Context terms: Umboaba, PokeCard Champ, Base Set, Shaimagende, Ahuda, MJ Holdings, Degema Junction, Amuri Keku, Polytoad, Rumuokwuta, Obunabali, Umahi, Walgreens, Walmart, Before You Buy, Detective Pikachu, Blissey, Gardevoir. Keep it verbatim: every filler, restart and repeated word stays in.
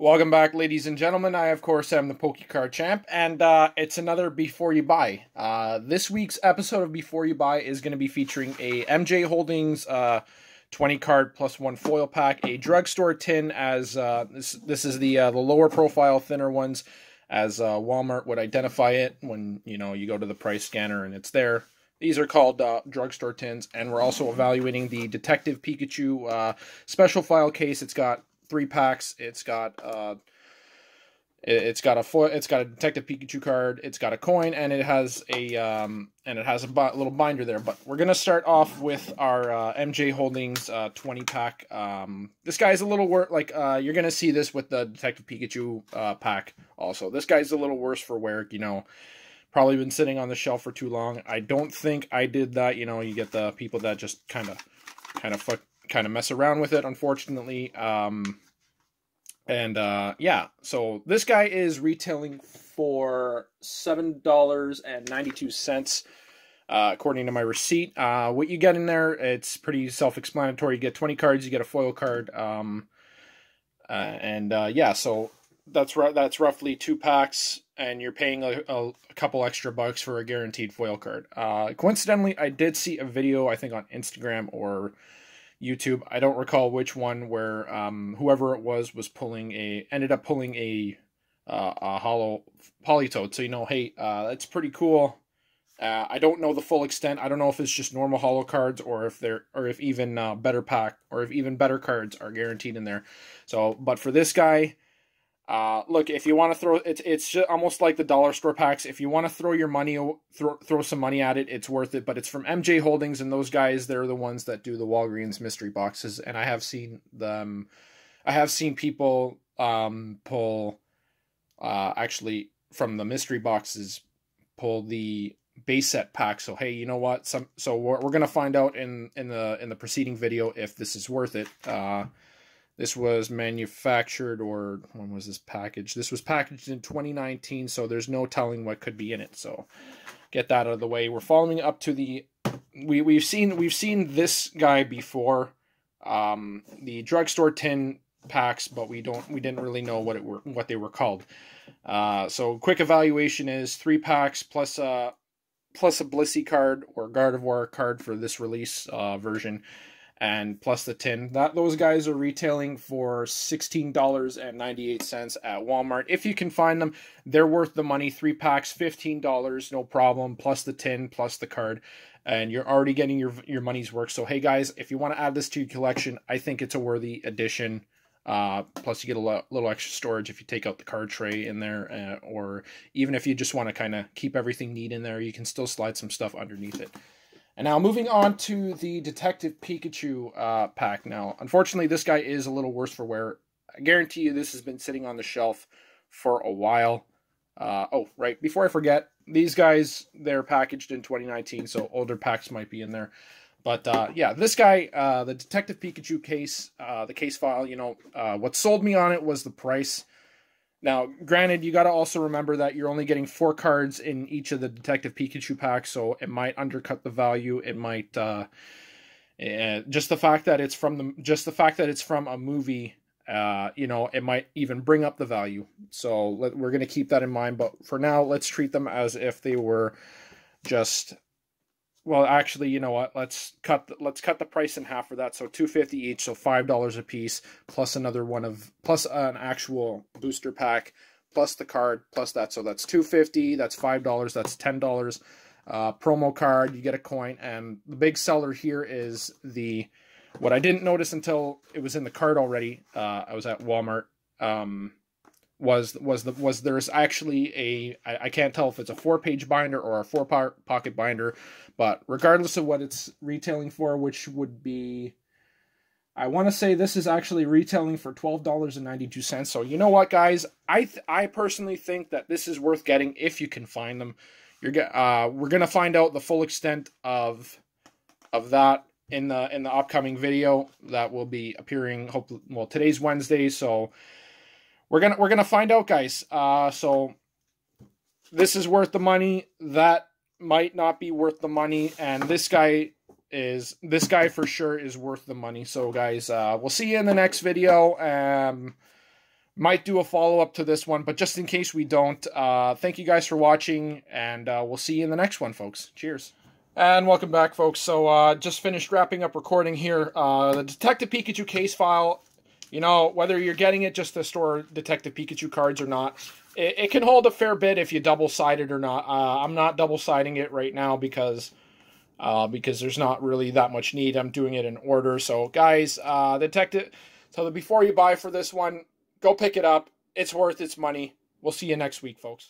Welcome back, ladies and gentlemen. I, of course, am the PokeCard Champ, and uh, it's another Before You Buy. Uh, this week's episode of Before You Buy is going to be featuring a M J Holdings uh, twenty card plus one foil pack, a drugstore tin, as uh, this, this is the, uh, the lower profile, thinner ones, as uh, Walmart would identify it when, you know, you go to the price scanner and it's there. These are called uh, drugstore tins, and we're also evaluating the Detective Pikachu uh, special file case. It's got three packs. It's got uh, it's got a foil, it's got a Detective Pikachu card. It's got a coin, and it has a um, and it has a bi little binder there. But we're gonna start off with our uh, M J Holdings uh, twenty pack. Um, this guy's a little worse. Like uh, you're gonna see this with the Detective Pikachu uh, pack. Also, this guy's a little worse for wear. You know, probably been sitting on the shelf for too long. I don't think I did that. You know, you get the people that just kind of kind of fuck. kind of mess around with it, unfortunately. Um, and, uh, yeah. So this guy is retailing for seven dollars and ninety-two cents, uh, according to my receipt. Uh, what you get in there, it's pretty self-explanatory. You get twenty cards, you get a foil card. Um, uh, and, uh, yeah, so that's, that's roughly two packs, and you're paying a, a, a couple extra bucks for a guaranteed foil card. Uh, coincidentally, I did see a video, I think on Instagram or YouTube, I don't recall which one, where um, whoever it was was pulling a, ended up pulling a, uh, a hollow Polytoad. So, you know, hey, uh, that's pretty cool. Uh, I don't know the full extent. I don't know if it's just normal hollow cards or if they're, or if even uh, better pack or if even better cards are guaranteed in there. So, but for this guy, uh, look, if you want to throw, it's it's just almost like the dollar store packs. If you want to throw your money, throw throw some money at it, it's worth it. But it's from M J Holdings, and those guys, they're the ones that do the Walgreens mystery boxes. And I have seen them, I have seen people um, pull, uh, actually from the mystery boxes, pull the base set pack. So hey, you know what? Some so we're, we're gonna find out in in the in the preceding video if this is worth it. Uh, This was manufactured, or when was this packaged? This was packaged in twenty nineteen, so there's no telling what could be in it. So get that out of the way. We're following up to the we we've seen we've seen this guy before, um, the drugstore tin packs, but we don't we didn't really know what it were what they were called. Uh, so quick evaluation is three packs plus a plus a Blissey card or Gardevoir card for this release uh, version. And plus the tin. That those guys are retailing for sixteen dollars and ninety-eight cents at Walmart. If you can find them, they're worth the money. Three packs, fifteen dollars, no problem, plus the tin, plus the card. And you're already getting your, your money's worth. So, hey, guys, if you want to add this to your collection, I think it's a worthy addition. Uh, plus, you get a lo little extra storage if you take out the card tray in there. Uh, or even if you just want to kind of keep everything neat in there, you can still slide some stuff underneath it. And now moving on to the Detective Pikachu uh, pack. Now, unfortunately, this guy is a little worse for wear. I guarantee you this has been sitting on the shelf for a while. Uh, oh, right. Before I forget, these guys, they're packaged in twenty nineteen, so older packs might be in there. But, uh, yeah, this guy, uh, the Detective Pikachu case, uh, the case file, you know, uh, what sold me on it was the price. Now, granted, you got to also remember that you're only getting four cards in each of the Detective Pikachu packs, so it might undercut the value. It might uh, uh, just the fact that it's from the just the fact that it's from a movie, uh, you know, it might even bring up the value. So let, we're going to keep that in mind. But for now, let's treat them as if they were just. Well, actually, you know what? Let's cut the, let's cut the price in half for that. So two fifty each, so five dollars a piece, plus another one of plus an actual booster pack, plus the card, plus that. So that's two fifty, that's five dollars, that's ten dollars. Uh, promo card, you get a coin, and the big seller here is the what I didn't notice until it was in the card already. Uh, I was at Walmart. Um, was was the was there's actually a I, I can't tell if it's a four page binder or a four po pocket binder, but regardless of what it's retailing for, which would be, I want to say this is actually retailing for twelve dollars and ninety-two cents. So you know what, guys, I th I personally think that this is worth getting if you can find them. You're uh we're gonna find out the full extent of of that in the in the upcoming video that will be appearing. Hopefully, well, today's Wednesday, so. We're gonna we're gonna find out, guys. Uh, so this is worth the money. That might not be worth the money, and this guy is this guy for sure is worth the money. So, guys, uh, we'll see you in the next video. Um, Might do a follow-up to this one, but just in case we don't, uh, thank you guys for watching, and uh, we'll see you in the next one, folks. Cheers. And welcome back, folks. So uh, just finished wrapping up recording here. Uh, the Detective Pikachu case file, you know, whether you're getting it just to store Detective Pikachu cards or not, it, it can hold a fair bit if you double-sided it or not. Uh, I'm not double-siding it right now because... Uh, because there's not really that much need. I'm doing it in order. So, guys, uh, Detective... So, the before you buy for this one, go pick it up. It's worth its money. We'll see you next week, folks.